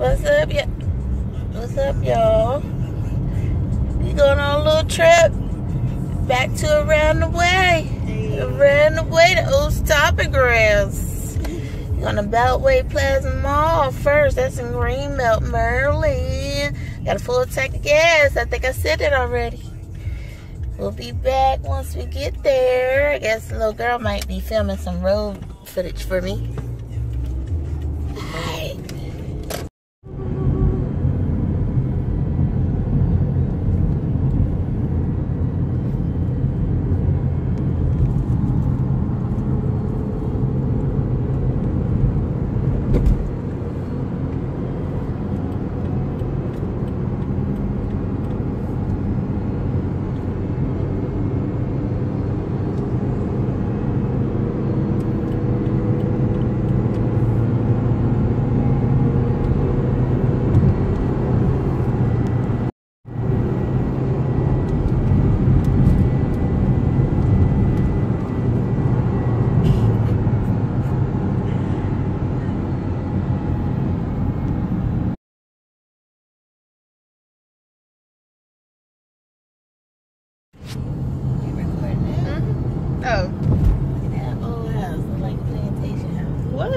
What's up, y'all? We going on a little trip back to around the way. Around the way to old stomping grounds. We're on the Beltway Plaza Mall first. That's in Greenbelt, Maryland. Got a full tank of gas. I think I said it already. We'll be back once we get there. I guess the little girl might be filming some road footage for me.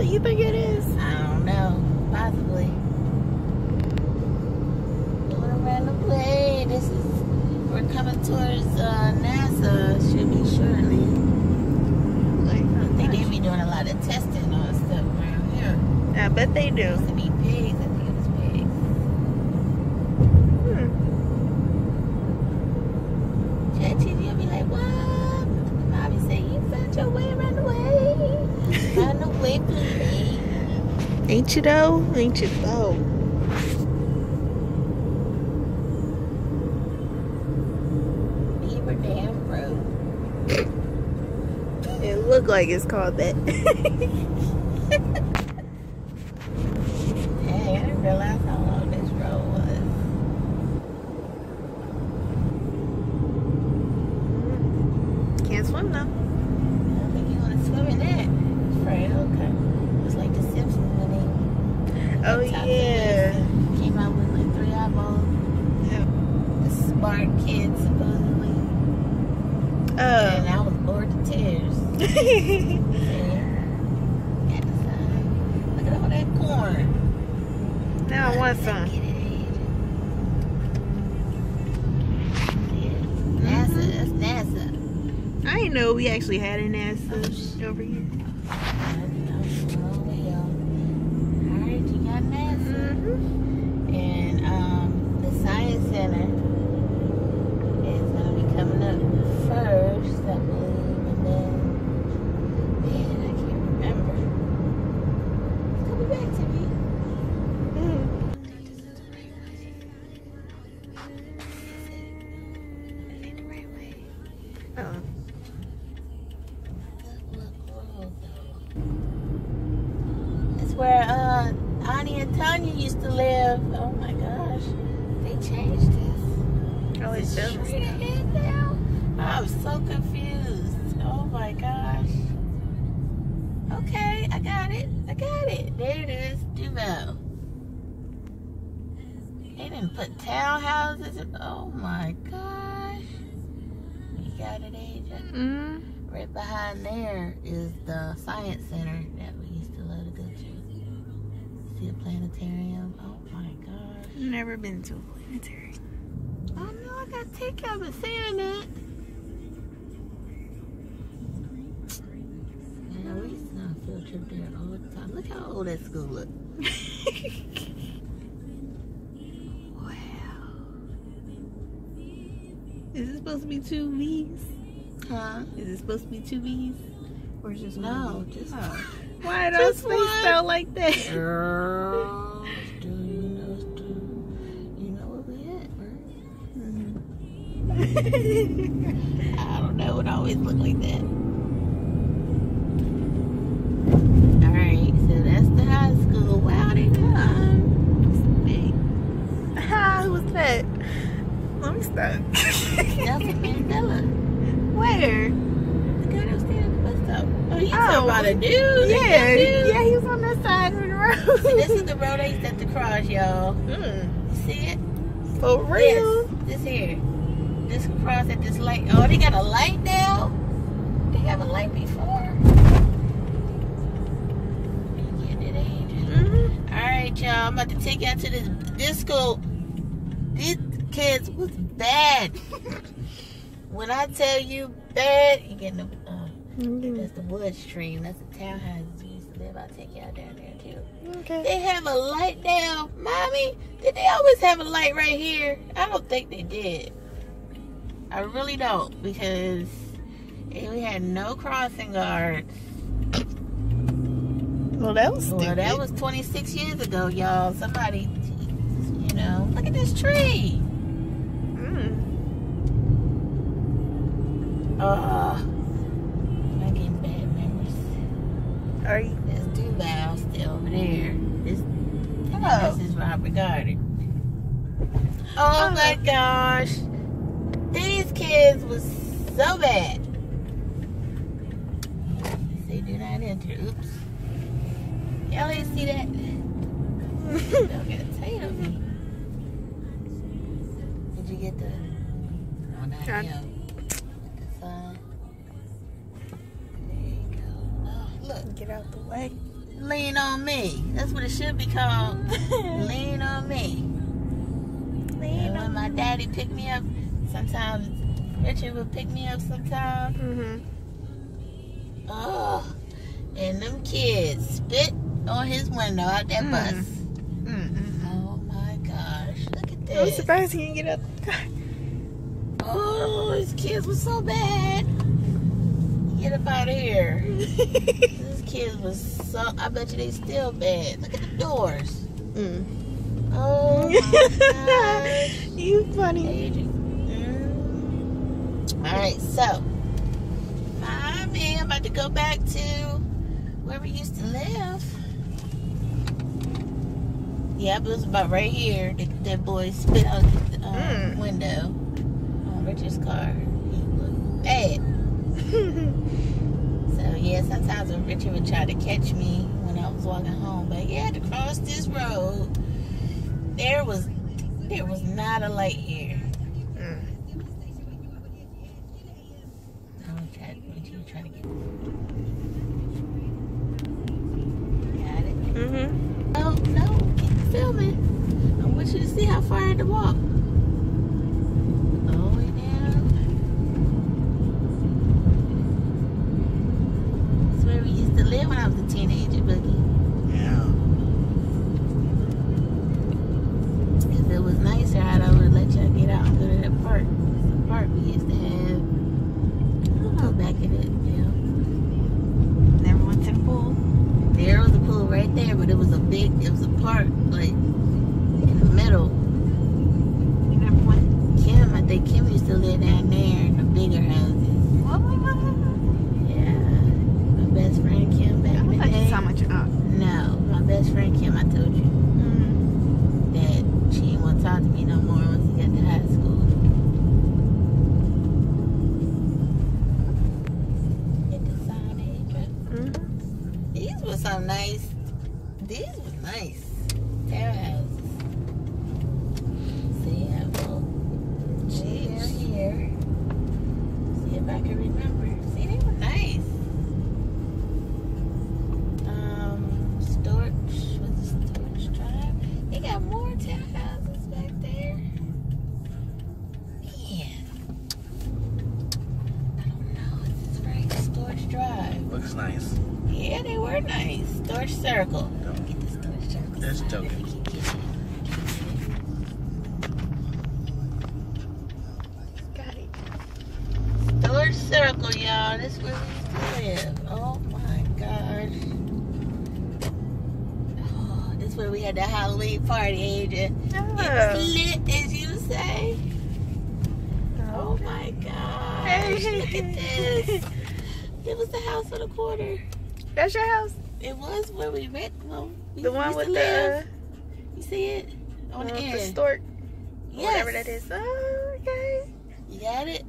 You think it is? I don't know. Possibly. Going around the way. This is, we're coming towards NASA. Should be shortly. I think they be doing a lot of testing on stuff around here. I bet they do. It used to be pigs. I think it was pigs. ChatGPT will be like, what? Mommy say you found your way around the way. Find the way, please. Ain't you though? Ain't you though? Beaver Dam Road. It look like it's called that. Hey, I didn't realize how long this road was. Can't swim though. I don't think you want to swim in that. It's afraid, okay. It's like The Simpsons. Oh yeah. Came out with like 3 eyeballs. Yeah. The smart kids supposedly. Oh. And I was bored to tears. Yeah. At the side. Look at all that corn. Now I want some. Yeah. NASA, that's NASA. I didn't know we actually had a NASA over here. Where Ani and Tanya used to live. Oh my gosh, they changed this. Oh, it's straight ahead now. I'm so confused. Oh my gosh. Okay, I got it. I got it. There it is, Duval. They didn't put townhouses. Oh my gosh. You got it, Adrian. Right behind there is the science center that we used to love to go to. A planetarium. Oh my gosh. Never been to a planetarium. Oh no, I gotta take y'all been saying that. Yeah, we used to on a field trip there all the time. Look how old that school look. Wow. Is it supposed to be 2 V's? Huh? Is it supposed to be 2 V's? Or just no, just why does they sound like that? Girl, do you know where we at, bro? I don't know. It always looked like that. All right, so that's the high school. Wow, they done. Big. How was that? I'm stuck. That's a Mandela. Where? The guy that was standing at the bus stop. Oh, you talking about a dude? Yeah, he was on that side of the road. See, this is the road I used to cross, y'all. You see it? For real? This here. This cross at this light. Oh, they got a light now? They have a light before? Alright, y'all. I'm about to take y'all to this disco. These kids was bad. When I tell you bad, you get no. That's the wood stream. That's the townhouse we used to live. I'll take y'all down there too. Okay. They have a light down. Mommy, did they always have a light right here? I don't think they did. I really don't, because we had no crossing guards. Well, that was stupid. Well, that was 26 years ago, y'all. Somebody, you know, look at this tree. I'm getting bad memories. Are you? There's Duval still over there. This is Robert Goddard. Oh my gosh. These kids was so bad. They do not enter. Oops. Y'all didn't see that? Don't get a tail on me. Did you get the... Oh, not yo. With the sign. There you go. Oh, look. Get out the way. Lean on me. That's what it should be called. Lean on me. Lean on me. My daddy picked me up sometimes. Richard would pick me up sometimes. Oh. And them kids spit on his window out that bus. Oh my gosh, look at this. I'm surprised he didn't get up. Oh, his kids were so bad. Get up out of here. These kids was so, I bet you they still bad. Look at the doors. Oh my gosh. You funny. Alright, so Mommy, I'm about to go back to where we used to live. Yeah, but it was about right here. That boy spit out the window on Richard's car. He looked bad. So, yeah, sometimes when Richard would try to catch me when I was walking home. But yeah, to cross this road, there was not a light here. Trying to get it. Oh no, keep filming. I want you to see how far I had to walk. All the way down. That's where we used to live when I was a teenager, Boogie. Yeah. If it was nicer, I'd always let y'all get out and go to that park. It's the park we used to have. Back in it, yeah. Never went to the pool. There was a pool right there, but it was a park, like in the middle. You never went? Kim, I think Kim used to live down there in the bigger houses. What? Yeah, my best friend Kim back in the day. I thought you saw my job. No, my best friend Kim, I told you that she didn't want to talk to me no more once we got to high school. So nice. These were nice. Townhouses. See, I will. She's here. See if I can remember. See, they were nice. Storch. Was it Storch Drive? They got more townhouses back there. Man. I don't know if it's right. Storch Drive. Looks nice. Yeah, they were nice. Storch Circle. Don't get this Storch Circle. That's joking. Got it. Storch Circle, y'all. This is where we used to live. Oh my gosh. Oh, this is where we had the Halloween party, Aja. Oh. It's lit, as you say. Oh my gosh. Look at this. It was the house for the quarter. That's your house? It was where we went. Well, the one with the... You see it? On the end. The stork. Yes. Whatever that is. Oh, okay. You got it?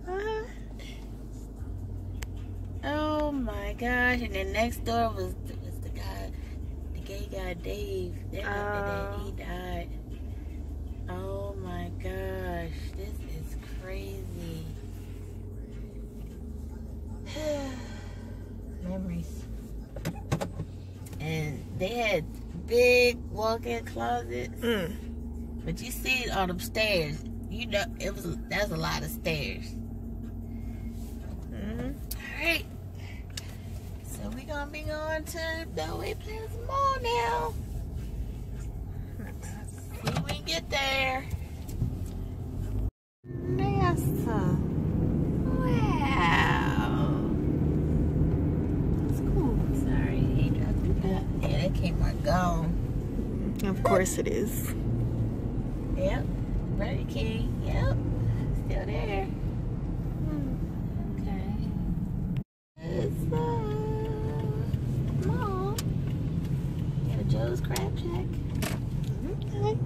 Oh, my gosh. And then next door was the guy, the they got Dave. That he died. Oh my gosh, this is crazy. Memories. And they had big walk-in closets, but you see it on them stairs. You know it was. That's a lot of stairs. All right. So we're gonna be going to Beltway Plaza Mall now. See when we get there. NASA. Wow. That's cool. Sorry, he dropped it up. Yeah, that camera gone. Of course it is. Yep. Burger King. Yep. Still there. Joe's Crab Shack. Okay.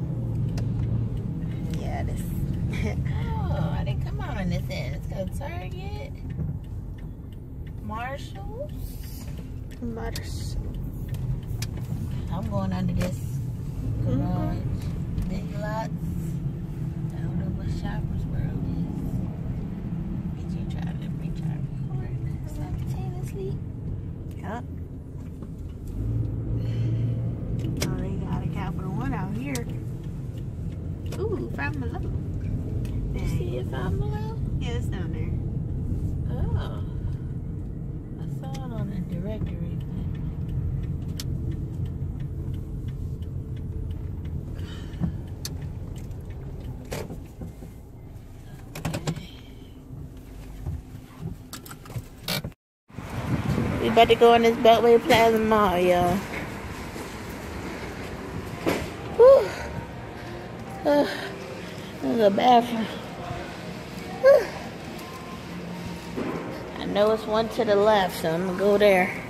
Yeah, this. Oh, I didn't come on this end. Let's go Target. Marshalls. Marshalls. I'm going under this garage. Big Lots. I don't know what Shoppers World is. Did you try to reach our record simultaneously? Yup. Capital One out here. Ooh, Five Below. You see it, Five Below? Yeah, it's down there. Oh. I saw it on the directory. Okay. We about to go on this Beltway Plaza Mall, y'all. The bathroom. I know it's one to the left, so I'm gonna go there.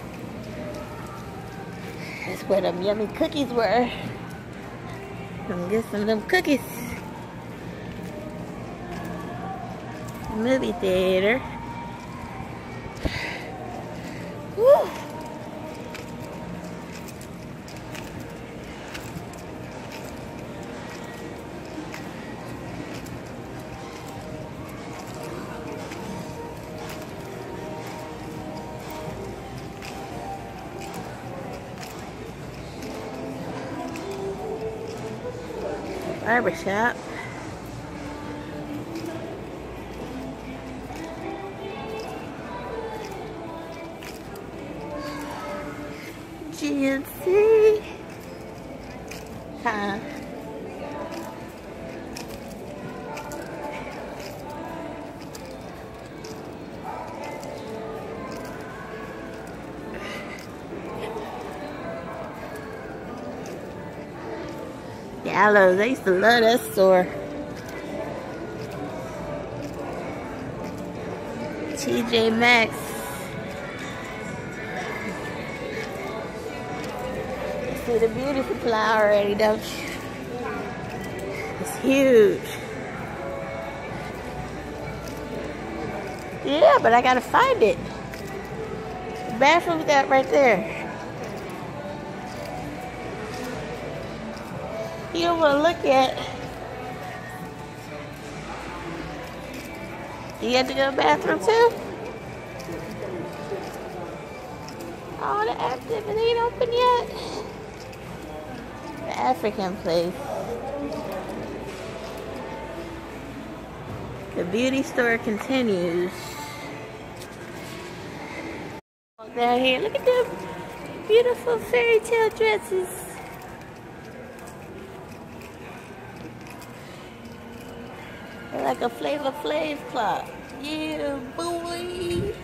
That's where them yummy cookies were. I'm gonna get some of them cookies. Movie theater. Woo! Barbershop. GNC. Huh. I used to love that store. TJ Maxx. You see the beauty supply already, don't you? It's huge. Yeah, but I gotta find it. The bathroom's got right there. You don't want to look at. You had to go to the bathroom too? Oh, the activity ain't open yet. The African place. The beauty store continues. Walk down here. Look at the beautiful fairy tale dresses. Like a Flavor Flav clock. Yeah, boy.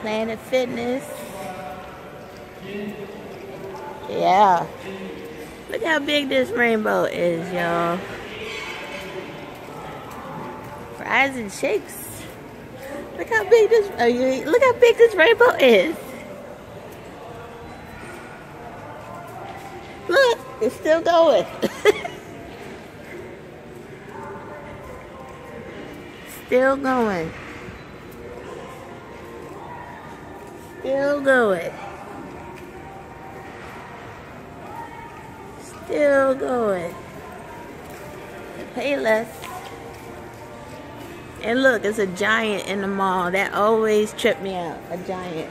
Planet Fitness. Yeah. Look how big this rainbow is, y'all. Fries and shakes. Look how big this. Oh, you look how big this rainbow is. It's still going. Still going. Pay less. And look, it's a giant in the mall. That always tripped me out. A giant.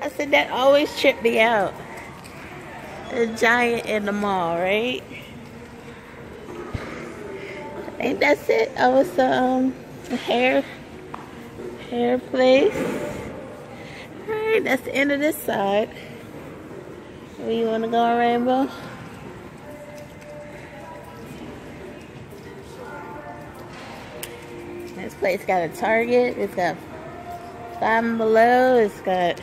I said that always tripped me out. A giant in the mall, right? Ain't that's it? I was a hair place. Alright, that's the end of this side. Where you wanna go, Rainbow? This place got a Target, it's got Five Below, it's got...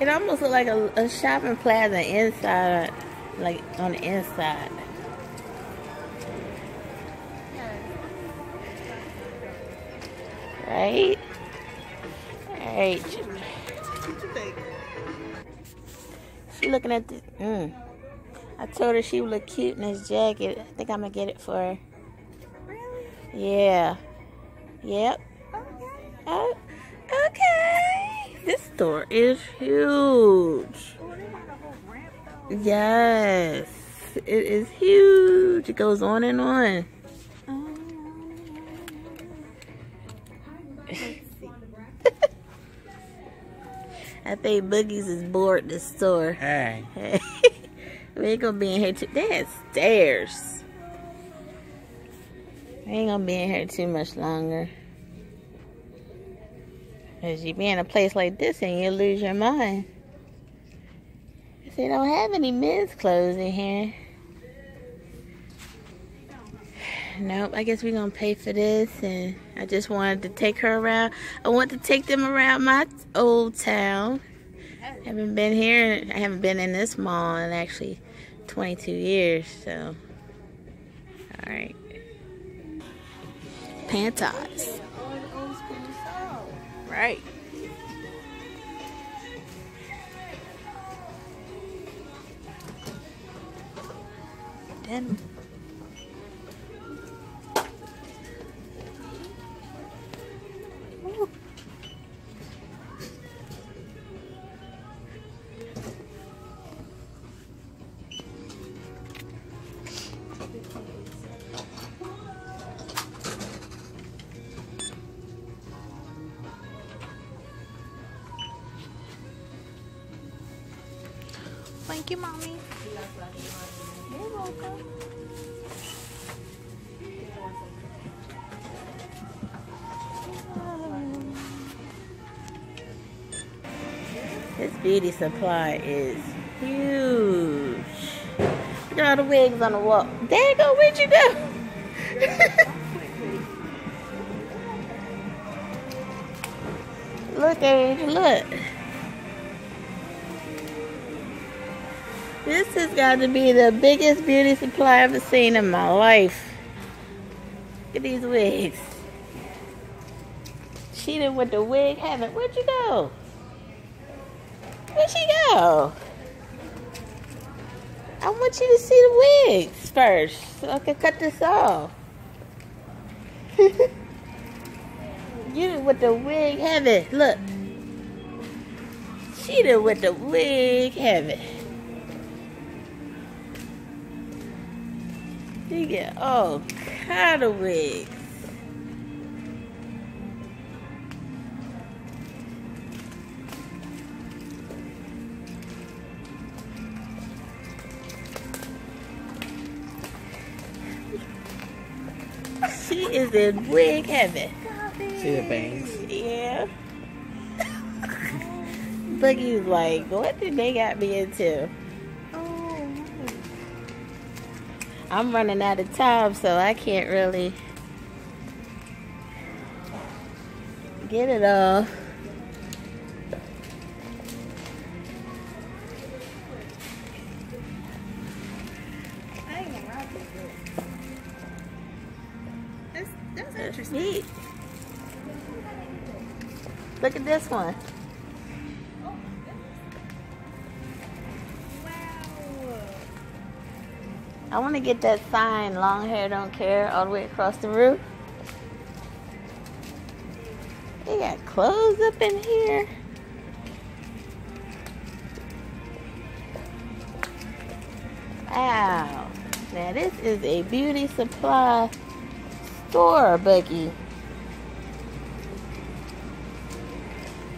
It almost looks like a shopping plaza inside, like on the inside. Right? Alright. What you think? She looking at this. I told her she would look cute in this jacket. I think I'm gonna get it for her. Really? Yeah. Yep. Okay. Oh, okay. This store is huge. Oh, they got a whole ramp though. Yes. It is huge. It goes on and on. I think Boogies is bored this store. Hey. Hey. We ain't gonna be in here too... They had stairs. We ain't gonna be in here too much longer. Cause you be in a place like this and you lose your mind. Cause they don't have any men's clothes in here. Nope, I guess we're gonna pay for this, and I just wanted to take her around. I want to take them around my old town. I haven't been here, I haven't been in this mall in actually 22 years, so. Alright. Pantos. Right. Then. Thank you, Mommy. You're welcome. This beauty supply is huge. Look at all the wigs on the wall. Dang, where'd you go? Look, Angel, look. This has got to be the biggest beauty supply I've ever seen in my life. Look at these wigs. She did with the wig habit. Where'd you go? Where'd she go? I want you to see the wigs first so I can cut this off. You did with the wig habit. Look. She did with the wig habit. You get all kind of wigs. She is in wig heaven. See the bangs? Yeah. Boogie's like, what did they got me into? I'm running out of time, so I can't really get it all. That's interesting. Neat. Look at this one. I want to get that sign, long hair don't care, all the way across the roof. They got clothes up in here. Wow. Now this is a beauty supply store, Bucky.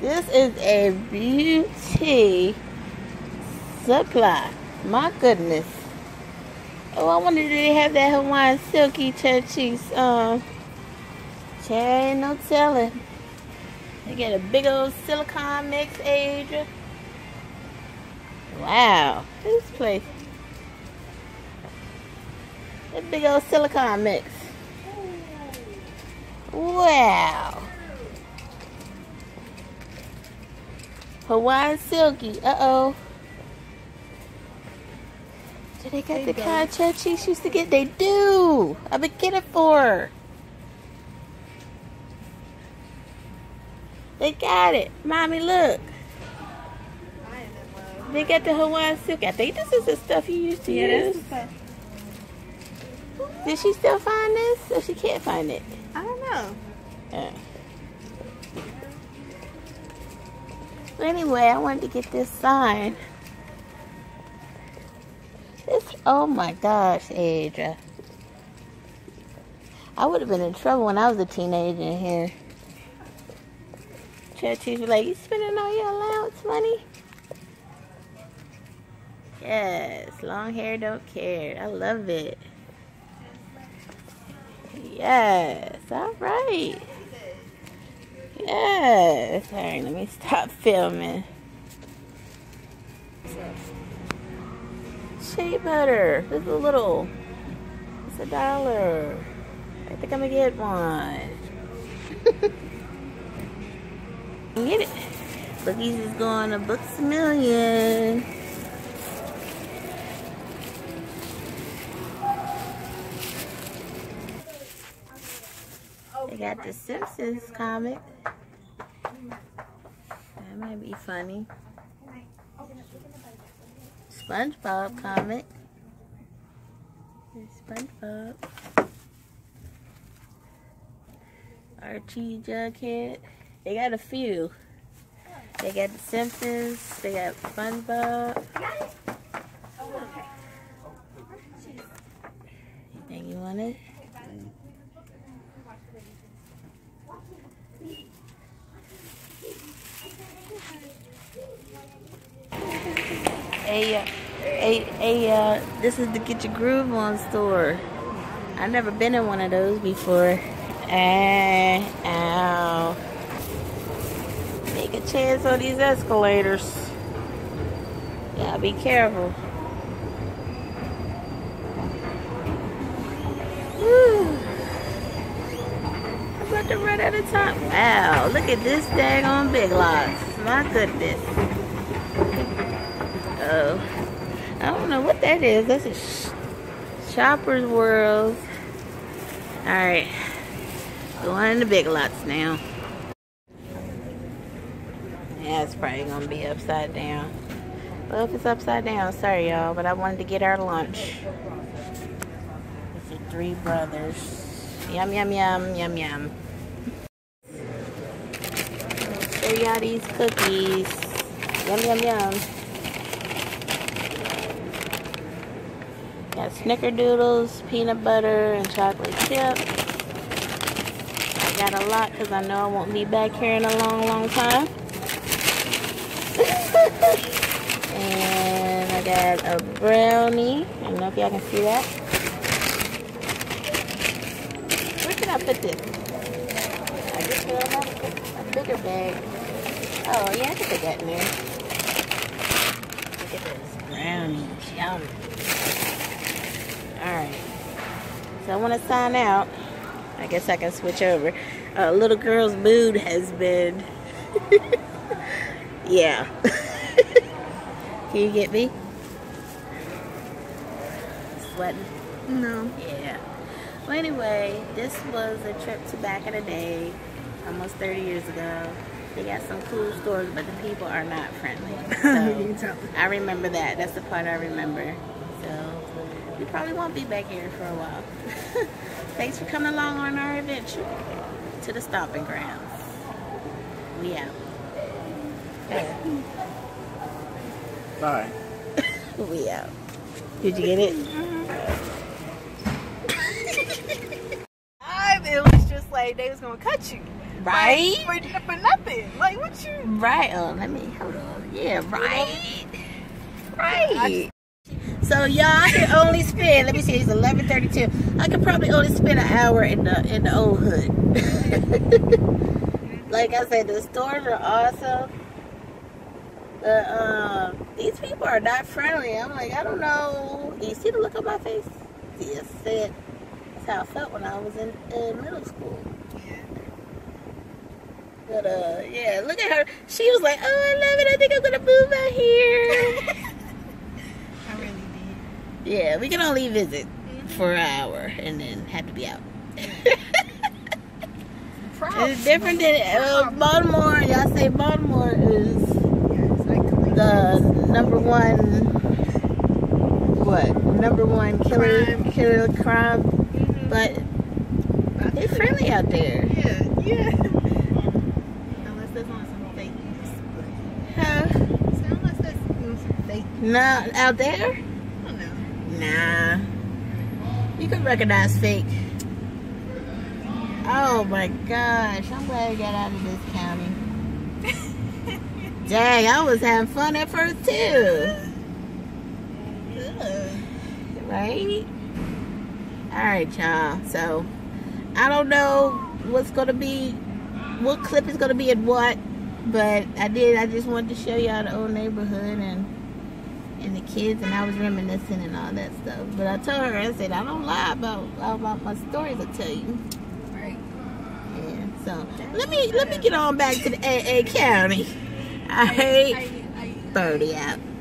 This is a beauty supply. My goodness. Oh, I wonder, do they have that Hawaiian silky cheddar cheese? Ain't no telling. They get a big old Silicon Mix Asia. Wow, this place. A big old Silicon Mix. Wow. Hawaiian silky. Uh-oh. Do they got the kind of cheddar cheese she used to get? They do. I've been getting it for her. They got it. Mommy, look. They got the Hawaiian silky. I think this is the stuff you used to use. Did she still find this? Or she can't find it? I don't know. Anyway, I wanted to get this sign. Oh my gosh, Adria. I would have been in trouble when I was a teenager in here. Churchies were like, you spending all your allowance money? Yes, long hair don't care. I love it. Yes, all right. Yes. All right, let me stop filming. Shea butter. This is a little. It's $1. I think I'm gonna get one. Get it. Bookies is going to Books A Million. They got the Simpsons comic. That might be funny. Spongebob comic. There's Spongebob. Archie, Jughead. They got a few. They got the Simpsons. They got Spongebob. You think you want it? This is the Get Your Groove On store. I've never been in one of those before. Ow. Take a chance on these escalators. Y'all be careful. Woo. I'm about to run out of time. Wow, look at this daggone Big Lots. My goodness. I don't know what that is. That's a Shoppers World. Alright. Going in the Big Lots now. Yeah, it's probably going to be upside down. Well, if it's upside down, sorry y'all, but I wanted to get our lunch. It's the Three Brothers. Yum, yum, yum, yum, yum. Show y'all these cookies. Yum, yum, yum. Got snickerdoodles, peanut butter, and chocolate chip. I got a lot because I know I won't be back here in a long, long time. And I got a brownie. I don't know if y'all can see that. Where can I put this? I just realized a bigger bag. Oh, yeah, I can put that in there. Look at this brownie. Yummy. Alright, so I want to sign out. I guess I can switch over. Little girl's mood has been... yeah. Can you get me? Sweating? No. Yeah. Well, anyway, this was a trip to back in the day, almost 30 years ago. They got some cool stores, but the people are not friendly. So, I remember that. That's the part I remember. So... we probably won't be back here for a while. Thanks for coming along on our adventure to the stomping grounds. We out. Yeah. Bye. We out. Did you get it? I mean, it was just like they was gonna cut you. Right? Like, for nothing. Like what you? Right. Let me hold on. Yeah. Right. Right. So y'all, I can only spend. Let me see. It's 11:32. I could probably only spend an hour in the old hood. Like I said, the stores are awesome. These people are not friendly. I'm like, I don't know. You see the look on my face? Yes, that's how I felt when I was in middle school. But yeah, look at her. She was like, oh, I love it. I think I'm gonna move out here. I really did. Yeah, we can only visit for an hour and then have to be out. It's different than Baltimore. Y'all say Baltimore is the number one killer crime. Mm-hmm. But they're friendly out there. Yeah, yeah. Unless that's on some fake news. Huh? So unless that's on some fake news. Nah, out there? I don't know. Nah. You can recognize fake. Oh my gosh. I'm glad we got out of this county. Dang, I was having fun at first too. Right? Alright, y'all. So, I don't know what's going to be, what clip is going to be at what, but I just wanted to show y'all the old neighborhood and the kids, and I was reminiscing and all that stuff. But I told her, I said, I don't lie about my stories, I tell you. Right. Yeah, so, let me get on back to the AA County. All right, 30 out.